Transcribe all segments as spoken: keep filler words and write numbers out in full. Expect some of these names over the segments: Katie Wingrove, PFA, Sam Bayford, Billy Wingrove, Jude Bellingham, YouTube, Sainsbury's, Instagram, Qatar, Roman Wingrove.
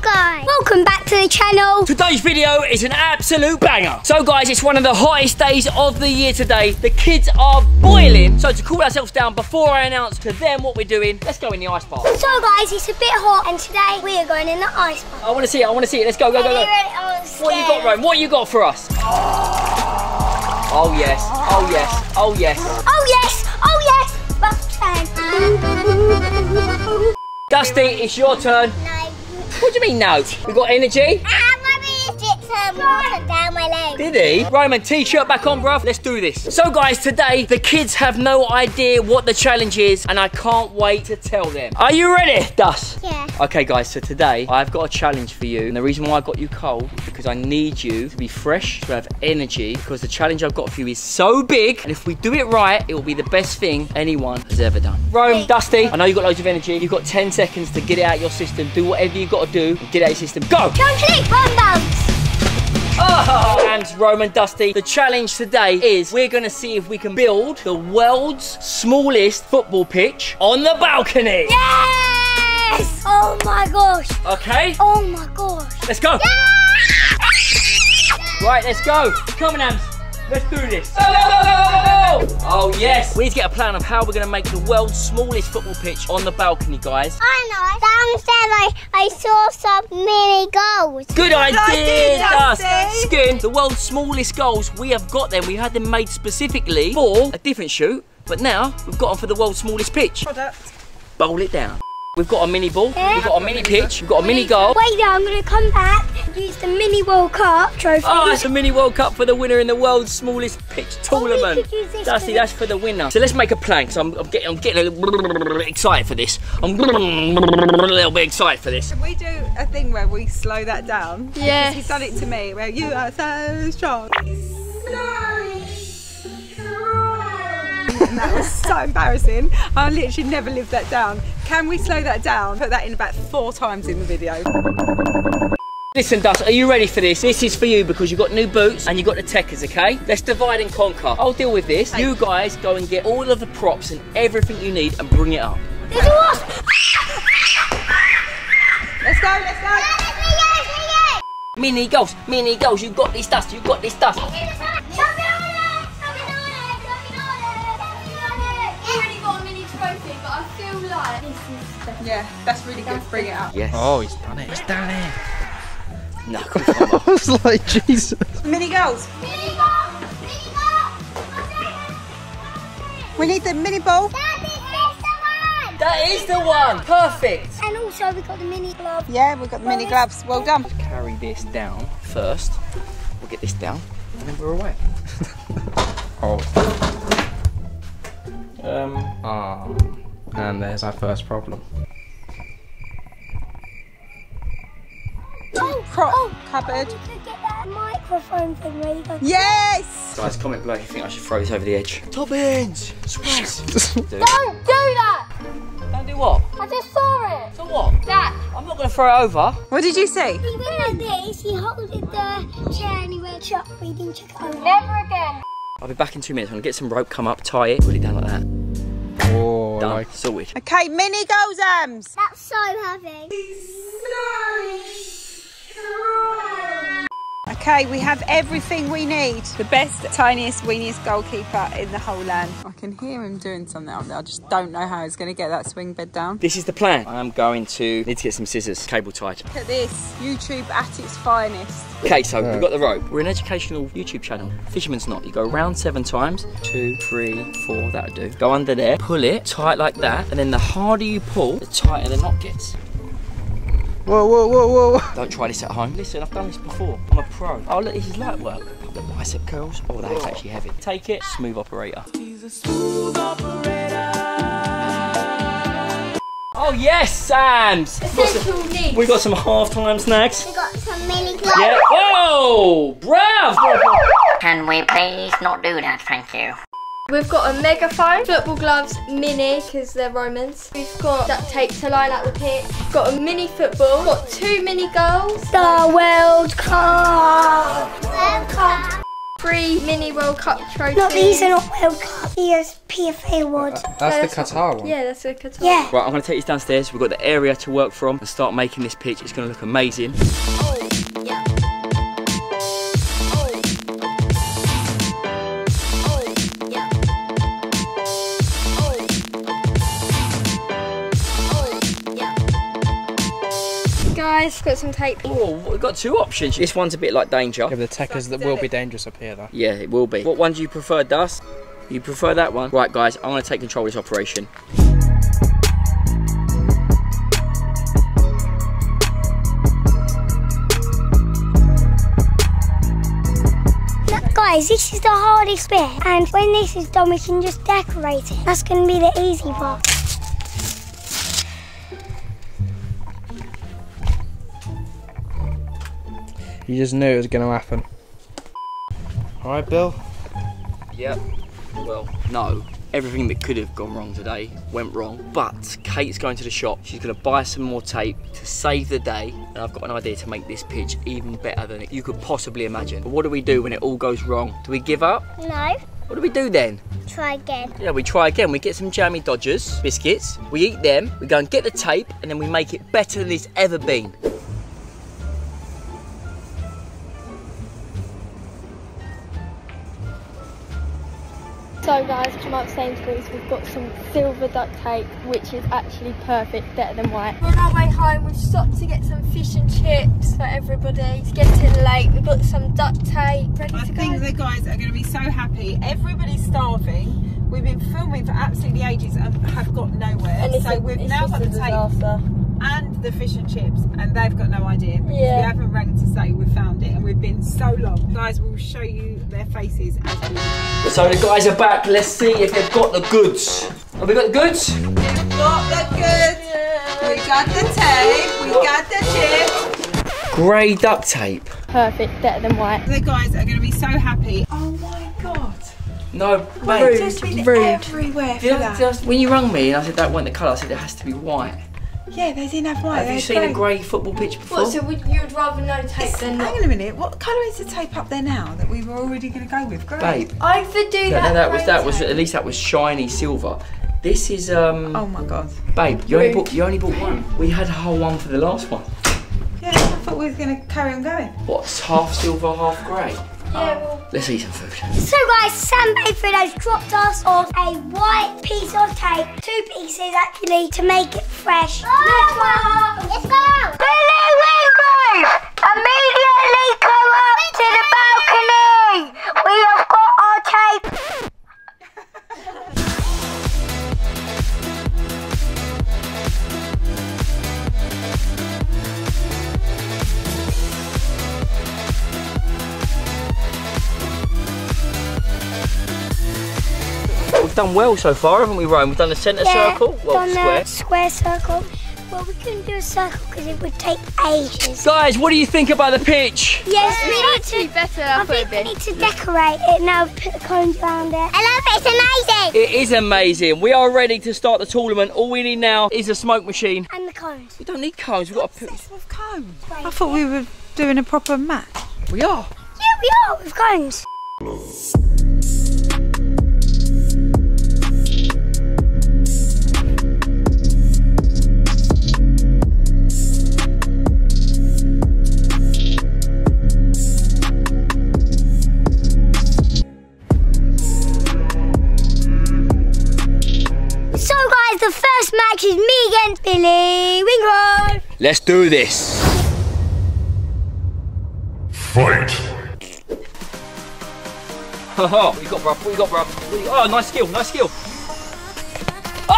guys! Welcome back to the channel. Today's video is an absolute banger. So guys, it's one of the hottest days of the year today. The kids are boiling. So to cool ourselves down before I announce to them what we're doing, let's go in the ice bath. So guys, it's a bit hot and today we are going in the ice bath. I want to see it, I want to see it. Let's go, go, go, go. What you got, Rome? What you got for us? Oh yes, oh yes, oh yes. Oh yes, oh yes, bath time. Dusty, it's your turn. No. What do you mean no? We got energy. Ah, mummy dipped some water down my leg. Did he? Roman, t-shirt back on, bruv. Let's do this. So guys, today the kids have no idea what the challenge is, and I can't wait to tell them. Are you ready, Dust? Yeah. Okay, guys. So today I've got a challenge for you, and the reason why I got you cold is because I need you to be fresh, to have energy, because the challenge I've got for you is so big, and if we do it right, it will be the best thing anyone has ever done. Rome, Dusty, I know you've got loads of energy. You've got ten seconds to get it out of your system. Do whatever you've got to do. Get it out of your system. Go. Complete run downs. Oh. And Roman, Dusty, the challenge today is we're going to see if we can build the world's smallest football pitch on the balcony. Yes! Oh my gosh. Okay. Oh my gosh. Let's go. Yeah! Right, let's go. Come on, Ams. Let's do this. Oh yes. We need to get a plan of how we're going to make the world's smallest football pitch on the balcony, guys. I know. Downstairs, I, I saw some mini goals. Good idea, Dust. Skin. The world's smallest goals, we have got them. We had them made specifically for a different shoot, but now we've got them for the world's smallest pitch. Product. Bowl it down. We've got a mini ball, yeah. We've got a mini pitch, we've got a mini goal. Wait there, I'm going to come back and use the mini World Cup trophy. Oh, it's the mini World Cup for the winner in the world's smallest pitch tournament. Oh, Dusty, that's for the winner. So let's make a plan, so I'm, I'm, getting, I'm getting a little excited for this. I'm a little bit excited for this. Can we do a thing where we slow that down? Yeah. He's done it to me, where you are so strong. That was so embarrassing. I literally never lived that down. Can we slow that down? Put that in about four times in the video. Listen, Dust, are you ready for this? This is for you because you've got new boots and you've got the techers, okay? Let's divide and conquer. I'll deal with this. Hey. You guys go and get all of the props and everything you need and bring it up. There's a wasp! Let's go, let's go! No, mini goals, mini goals, you've got this, Dust, you've got this, Dust. Yeah, that's really good. Bring it up. Yes. Oh, he's done it. He's done it. No, come on. I was like, Jesus. Mini goals. Mini goals. Mini goals. We need the mini ball. That is the one. That is the one. Perfect. And also we've got the mini gloves. Yeah, we've got the mini gloves. Well done. Carry this down first. We'll get this down and then we're away. Oh. Um. Ah. Oh. And there's our first problem. Oh, Prop oh, cupboard. Oh, you could get that microphone thing where you go. Yes! Guys, comment below if you think I should throw this over the edge. Toppins! Don't do that! Don't do what? I just saw it. So what? That. I'm not going to throw it over. What did you see? He went like this, he holded the chair and he went shop, but he didn't check it out. Never again. I'll be back in two minutes. I'm going to get some rope, come up, tie it. Really down like that. Oh, done. Like... So weird. Okay, mini goals, Ams. That's so heavy. Okay, we have everything we need. The best, tiniest, weeniest goalkeeper in the whole land. I can hear him doing something out there. I just don't know how he's going to get that swing bed down. This is the plan. I'm going to need to get some scissors, cable tied. Look at this, YouTube at its finest. Okay, so yeah. We've got the rope. We're an educational YouTube channel. Fisherman's knot. You go around seven times. Two, three, four, that'll do. Go under there, pull it tight like that, and then the harder you pull, the tighter the knot gets. Whoa, whoa, whoa, whoa. Don't try this at home. Listen, I've done this before. I'm a pro. Oh, look, this is light work. The bicep curls. Oh, that's actually heavy. Take it. Smooth operator. He's a smooth operator. Oh, yes, Sams. Essential needs. We've got some half-time snacks. We've got some mini gloves. Yeah. Whoa, brav. Can we please not do that? Thank you. We've got a megaphone, football gloves, mini, because they're Romans. We've got duct tape to line up the pitch. Got a mini football. We've got two mini goals. The World Cup. World Cup. free mini World Cup trophy. No, these are not World Cup. These are P F A awards. That's, no, that's the Qatar one. one. Yeah, that's the Qatar yeah. one. Right, I'm going to take these downstairs. We've got the area to work from and start making this pitch. It's going to look amazing. Oh, yeah. Guys, got some tape. Oh, we've got two options. This one's a bit like danger. Yeah, the techers that will be dangerous up here, though. Yeah, it will be. What one do you prefer, Dust? You prefer that one? Right, guys, I'm going to take control of this operation. Guys, this is the hardest bit, and when this is done, we can just decorate it. That's going to be the easy part. You just knew it was going to happen. All right, Bill? Yep. Well, no. Everything that could have gone wrong today went wrong. But Kate's going to the shop. She's going to buy some more tape to save the day. And I've got an idea to make this pitch even better than you could possibly imagine. But what do we do when it all goes wrong? Do we give up? No. What do we do then? Try again. Yeah, we try again. We get some jammy dodgers, biscuits. We eat them. We go and get the tape. And then we make it better than it's ever been. So guys, come out to Sainsbury's, we've got some silver duct tape, which is actually perfect, better than white. We're on our way home, we've stopped to get some fish and chips for everybody. It's getting late, we've got some duct tape, ready to go. I think the guys are going to be so happy, everybody's starving, we've been filming for absolutely ages and have got nowhere, so we've now got the tape and the fish and chips, and they've got no idea because yeah. we haven't rang to say we found it, and we've been so long. Guys, we'll show you their faces as we go. So the guys are back. Let's see if they've got the goods. Have we got the goods? We've got the goods. Yeah. We got the tape. We got the chips. Grey duct tape. Perfect, better than white. The guys are going to be so happy. Oh my god. No, mate. Rude. Just been Rude. everywhere for that. Just, when you rang me and I said that wasn't the colour, I said it has to be white. Yeah, they didn't have white. Have you seen a grey football pitch before? What, so would, you'd rather no tape it's, than not? Hang on a minute, what colour is the tape up there now that we were already going to go with? Grey. Babe. I could do no, that. No, that was, that was, at least that was shiny silver. This is, um... oh my God. Babe, you only bought, you only bought one. We had a whole one for the last one. Yeah, I thought we were going to carry on going. What's half silver, half grey? Yeah, well. Let's eat some food. So guys, Sam Bayford has dropped us off a white piece of tape, two pieces actually, to make it fresh. Oh, let's go! Let's go! Billy Wingrove, immediately come up to the balcony. We have got our tape. Done well so far, haven't we, Rome? We've done the centre yeah, circle, well, done square. square circle. Well, we couldn't do a circle because it would take ages. Guys, what do you think about the pitch? Yes, yeah, we need to be better. I think we need to decorate it now. Put the cones around it. I love it. It's amazing. It is amazing. We are ready to start the tournament. All we need now is a smoke machine and the cones. We don't need cones. We've got a pitch with cones. I thought we were doing a proper match. We are. Yeah, we are with cones. The first match is me against Billy Wingrove. Let's do this. Fight. Haha, what you got, bruv? What you got, bruv? Oh, nice skill, nice skill. Oh!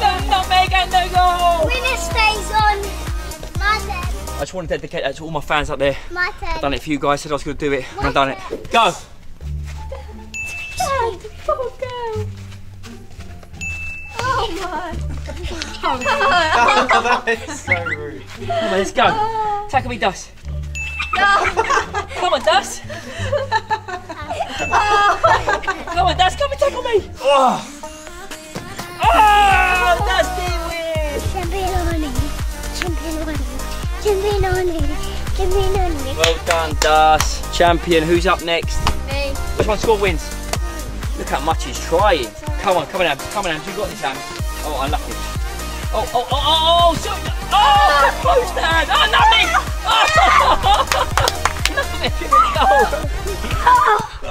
The nutmeg and the goal! Winner stays on. My turn. I just want to dedicate that to all my fans out there. My turn. I've done it for you guys, said I was going to do it, and I've done it. Go! Oh, that is so rude. Come on, let's go. Tackle me, Dust. Come on, Dust. Come on, Dust, come and tackle me. Oh, oh Dusty wins. Champion on it. Champion on it. Champion on it. Champion on it. Well done, Dust. champion. Who's up next? Me. Which one score wins? Look how much he's trying. Come on, come on, Am. Come on, Am. You got this, Am. Oh, unlucky. Oh, oh, oh, oh, oh, oh, oh, close down. Oh, nothing. Oh, nothing. Oh, oh,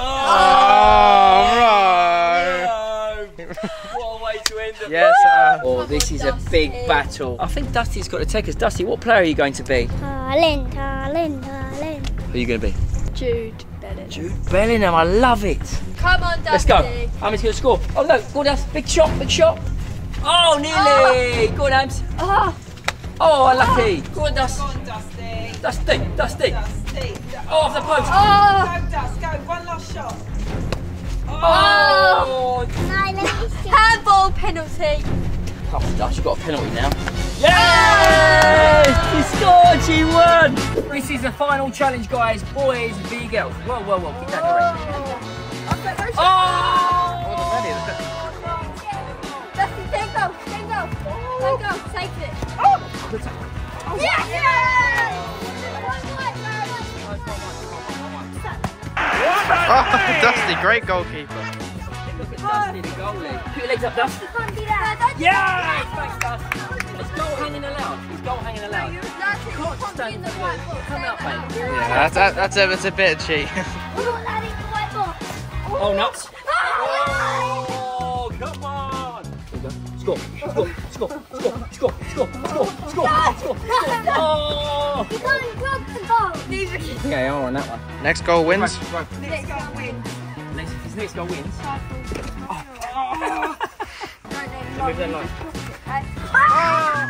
right. No. What a way to end it. Yes, Am. Oh, this is a big battle. I think Dusty's got to take us. Dusty, what player are you going to be? Darling, darling, darling. Who are you going to be? Jude Bellingham. Jude Bellingham, I love it. Come on, Dusty. Let's go. Am's going to score. Oh, look, no, good, Am. Big shot, big shot. Oh, nearly. Oh. Go on, Am. Oh, oh unlucky. Oh. Go on, Dust. Go on, Dusty. Dusty, Dusty. Dusty. Oh, off the post. Oh. Go, Dust, go. One last shot. Oh. oh. No, handball penalty. Come on, Dust, you've got a penalty now. Yes! He scored, she won! This is the final challenge, guys. Boys v girls. Whoa, whoa, whoa. Keep that direction. Oh! Oh! Dusty, take go, take go. Take go, take it. Oh! Good tackle. Oh, yes! Yes! Oh, Dusty, great goalkeeper. Look at Dusty, the goalie. Put your legs up, Dusty. Yeah! Thanks, Dusty. It's goal hanging allowed. It's goal hanging allowed. No, can't stand the ball. Come out, mate. Yeah, that's, that's, that's a bit cheap. Oh, nuts. Oh, come on. Score, score, score, score, score, score, score, score, score. Oh! You can't grab the ball. Okay, I'm on that one. Next goal wins. Next goal wins. His next goal wins. Oh. Oh. No, no, no. Ah.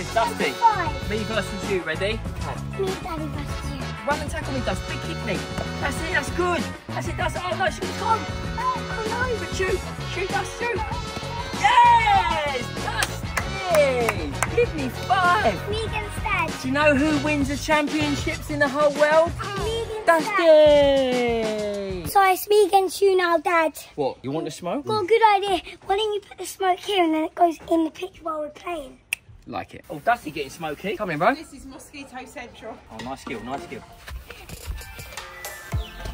It's Dusty. Me versus you, ready? Me, Daddy versus you. Run and tackle me, Dusty. Big kick me. That's it, that's good. That's it, Dusty. Oh no, she's gone. Oh no, but shoot. Shoot, Dusty, shoot. Yes, Dusty. Give me five. Me against Dad. Do you know who wins the championships in the whole world? Me against Dusty. So it's me against you now, Dad. What, you want to smoke? Well, good idea. Why don't you put the smoke here and then it goes in the pitch while we're playing? Like it. Oh, Dusty getting smoky. Come in, bro. This is Mosquito Central. Oh, nice skill, nice skill.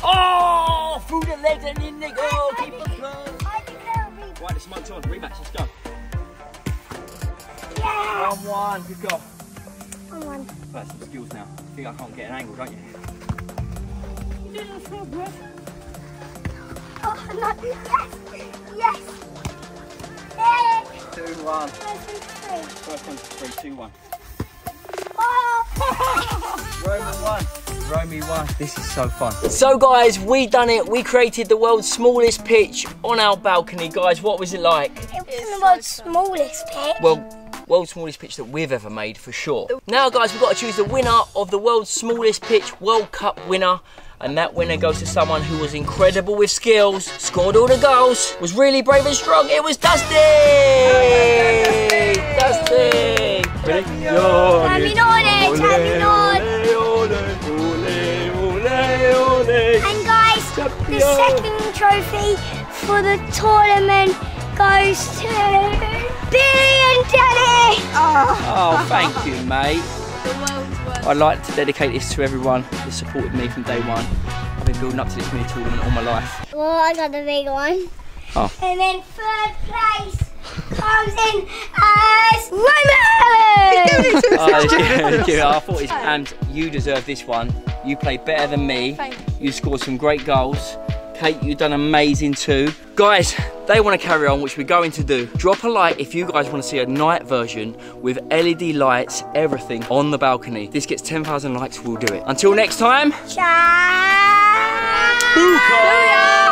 Oh, through the legs and in the goal. Keep it close. I think that'll be... Right, the smoke's on. Rematch, let's go. Yeah! One, one, good goal. One, one. That's some skills now. I think I can't get an angle, don't you? You didn't feel good. Oh, no. Yes! Yes! Yes! two one. First one's three two one. Oh! Romy one. Romy one. This is so fun. So, guys, we done it. We created the world's smallest pitch on our balcony. Guys, what was it like? It wasn't the world's smallest pitch. Well, world's smallest pitch that we've ever made, for sure. Now, guys, we've got to choose the winner of the world's smallest pitch World Cup winner. And that winner goes to someone who was incredible with skills, scored all the goals, was really brave and strong. It was Dusty! Dusty! And guys, the second trophy for the tournament goes to Billy and Daddy! Oh, oh thank you, mate. I'd like to dedicate this to everyone that supported me from day one. I've been building up to this mini tournament all my life. Well, I got the big one. Oh. And then third place comes in as Roman! Oh, thank you. I thought it's, and you deserve this one. You played better than me. You scored some great goals. Kate, you've done amazing too. Guys, they want to carry on, which we're going to do. Drop a like if you guys want to see a night version with L E D lights, everything on the balcony. This gets ten thousand likes, we'll do it. Until next time. Ciao.